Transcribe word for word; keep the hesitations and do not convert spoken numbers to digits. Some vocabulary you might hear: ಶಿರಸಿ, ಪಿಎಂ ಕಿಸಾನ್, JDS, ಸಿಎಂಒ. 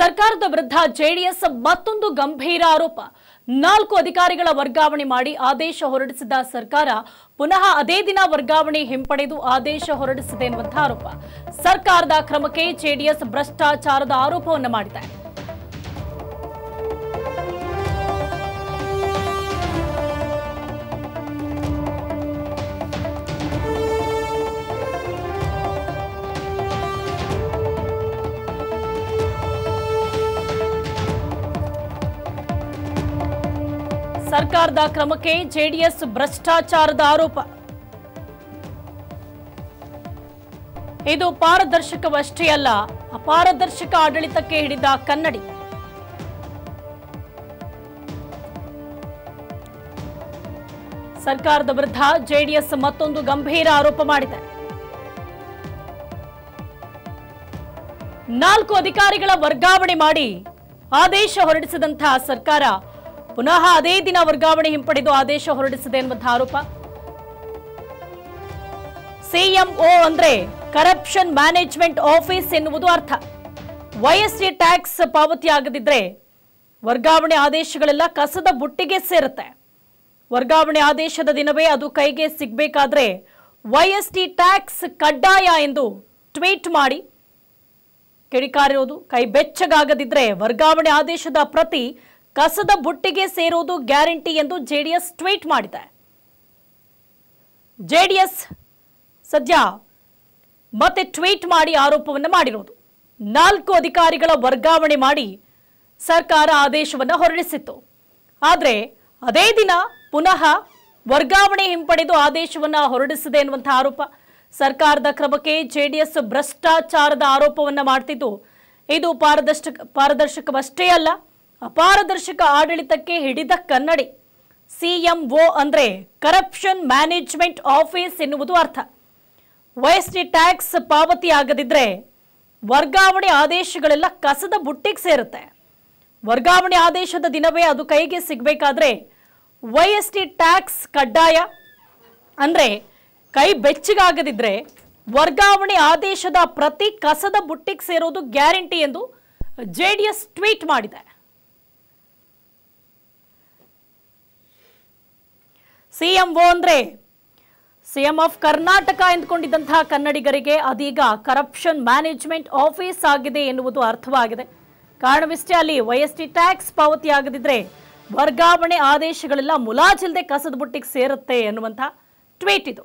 ಸರ್ಕಾರದ ವಿರುದ್ಧ ಜೆಡಿಎಸ್ ಮತ್ತೊಂದು ಗಂಭೀರ ಆರೋಪ. ನಾಲ್ಕು ಅಧಿಕಾರಿಗಳ ವರ್ಗಾವಣೆ ಮಾಡಿ ಆದೇಶ ಹೊರಡಿಸಿದ ಸರ್ಕಾರ ಪುನಃ ಅದೇ ದಿನ ವರ್ಗಾವಣೆ ಹಿಂಪಡೆದು ಆದೇಶ ಹೊರಡಿಸಿದೆ ಎನ್ನುವಂತಹ ಆರೋಪ. ಸರ್ಕಾರದ ಕ್ರಮಕ್ಕೆ ಜೆಡಿಎಸ್ ಭ್ರಷ್ಟಾಚಾರದ ಆರೋಪವನ್ನು ಮಾಡಿದೆ. ಸರ್ಕಾರದ ಕ್ರಮಕ್ಕೆ ಜೆಡಿಎಸ್ ಭ್ರಷ್ಟಾಚಾರದ ಆರೋಪ. ಇದು ಪಾರದರ್ಶಕವಷ್ಟೇ ಅಲ್ಲ, ಅಪಾರದರ್ಶಕ ಆಡಳಿತಕ್ಕೆ ಹಿಡಿದ ಕನ್ನಡಿ. ಸರ್ಕಾರದ ವಿರುದ್ಧ ಜೆಡಿಎಸ್ ಮತ್ತೊಂದು ಗಂಭೀರ ಆರೋಪ ಮಾಡಿದೆ. ನಾಲ್ಕು ಅಧಿಕಾರಿಗಳ ವರ್ಗಾವಣೆ ಮಾಡಿ ಆದೇಶ ಹೊರಡಿಸಿದಂತಹ ಸರ್ಕಾರ ಪುನಃ ಅದೇ ದಿನ ವರ್ಗಾವಣೆ ಹಿಂಪಡೆದು ಆದೇಶ ಹೊರಡಿಸಿದೆ ಎನ್ನುವಂತಹ ಆರೋಪ. ಸಿಎಂಒ ಅಂದ್ರೆ ಕರಪ್ಷನ್ ಮ್ಯಾನೇಜ್ಮೆಂಟ್ ಆಫೀಸ್ ಎನ್ನುವುದು ಅರ್ಥ. ವೈಎಸ್ಟಿ ಟ್ಯಾಕ್ಸ್ ಪಾವತಿಯಾಗದಿದ್ರೆ ವರ್ಗಾವಣೆ ಆದೇಶಗಳೆಲ್ಲ ಕಸದ ಬುಟ್ಟಿಗೆ ಸೇರುತ್ತೆ. ವರ್ಗಾವಣೆ ಆದೇಶದ ದಿನವೇ ಅದು ಕೈಗೆ ಸಿಗಬೇಕಾದ್ರೆ ವೈಎಸ್ಟಿ ಟ್ಯಾಕ್ಸ್ ಕಡ್ಡಾಯ ಎಂದು ಟ್ವೀಟ್ ಮಾಡಿ ಕಿಡಿಕಾರಿರೋದು. ಕೈ ಬೆಚ್ಚಗಾಗದಿದ್ರೆ ವರ್ಗಾವಣೆ ಆದೇಶದ ಪ್ರತಿ ಕಸದ ಬುಟ್ಟಿಗೆ ಸೇರೋದು ಗ್ಯಾರಂಟಿ ಎಂದು ಜೆಡಿಎಸ್ ಟ್ವೀಟ್ ಮಾಡಿದೆ. ಜೆಡಿಎಸ್ ಸದ್ಯ ಮತ್ತೆ ಟ್ವೀಟ್ ಮಾಡಿ ಆರೋಪವನ್ನು ಮಾಡಿರೋದು. ನಾಲ್ಕು ಅಧಿಕಾರಿಗಳ ವರ್ಗಾವಣೆ ಮಾಡಿ ಸರ್ಕಾರ ಆದೇಶವನ್ನು ಹೊರಡಿಸಿತ್ತು. ಆದರೆ ಅದೇ ದಿನ ಪುನಃ ವರ್ಗಾವಣೆ ಹಿಂಪಡೆದು ಆದೇಶವನ್ನು ಹೊರಡಿಸಿದೆ ಎನ್ನುವಂಥ ಆರೋಪ. ಸರ್ಕಾರದ ಕ್ರಮಕ್ಕೆ ಜೆಡಿಎಸ್ ಭ್ರಷ್ಟಾಚಾರದ ಆರೋಪವನ್ನು ಮಾಡ್ತಿದ್ದು ಇದು ಪಾರದರ್ಶಕ ಪಾರದರ್ಶಕವಷ್ಟೇ ಅಲ್ಲ, ಅಪಾರದರ್ಶಕ ಆಡಳಿತಕ್ಕೆ ಹಿಡಿದ ಕನ್ನಡಿ. ಸಿಎಂಒ ಅಂದ್ರೆ ಕರಪ್ಷನ್ ಮ್ಯಾನೇಜ್ಮೆಂಟ್ ಆಫೀಸ್ ಎನ್ನುವುದು ಅರ್ಥ. ವೈಎಸ್ಟಿ ಟ್ಯಾಕ್ಸ್ ಪಾವತಿ ಆಗದಿದ್ರೆ ವರ್ಗಾವಣೆ ಆದೇಶಗಳೆಲ್ಲ ಕಸದ ಬುಟ್ಟಿಗೆ ಸೇರುತ್ತೆ. ವರ್ಗಾವಣೆ ಆದೇಶದ ದಿನವೇ ಅದು ಕೈಗೆ ಸಿಗಬೇಕಾದ್ರೆ ವೈಎಸ್ಟಿ ಟ್ಯಾಕ್ಸ್ ಕಡ್ಡಾಯ ಅಂದರೆ ಕೈ ಬೆಚ್ಚಗಾಗದಿದ್ರೆ ವರ್ಗಾವಣೆ ಆದೇಶದ ಪ್ರತಿ ಕಸದ ಬುಟ್ಟಿಗೆ ಸೇರೋದು ಗ್ಯಾರಂಟಿ ಎಂದು ಜೆಡಿಎಸ್ ಟ್ವೀಟ್ ಮಾಡಿದೆ. ಸಿಎಂಒ ಅಂದ್ರೆ ಸಿಎಂ ಆಫ್ ಕರ್ನಾಟಕ ಎಂದುಕೊಂಡಿದ್ದಂತಹ ಕನ್ನಡಿಗರಿಗೆ ಅದೀಗ ಕರಪ್ಷನ್ ಮ್ಯಾನೇಜ್ಮೆಂಟ್ ಆಫೀಸ್ ಆಗಿದೆ ಎನ್ನುವುದು ಅರ್ಥವಾಗಿದೆ. ಕಾರಣವಿಷ್ಟೇ, ಅಲ್ಲಿ ವೈಎಸ್ಟಿ ಟ್ಯಾಕ್ಸ್ ಪಾವತಿ ಆಗದಿದ್ರೆ ವರ್ಗಾವಣೆ ಆದೇಶಗಳೆಲ್ಲ ಮುಲಾಜಿಲ್ಲದೆ ಕಸದ ಬುಟ್ಟಿಗೆ ಸೇರುತ್ತೆ ಎನ್ನುವಂತಹ ಟ್ವೀಟ್ ಇದು.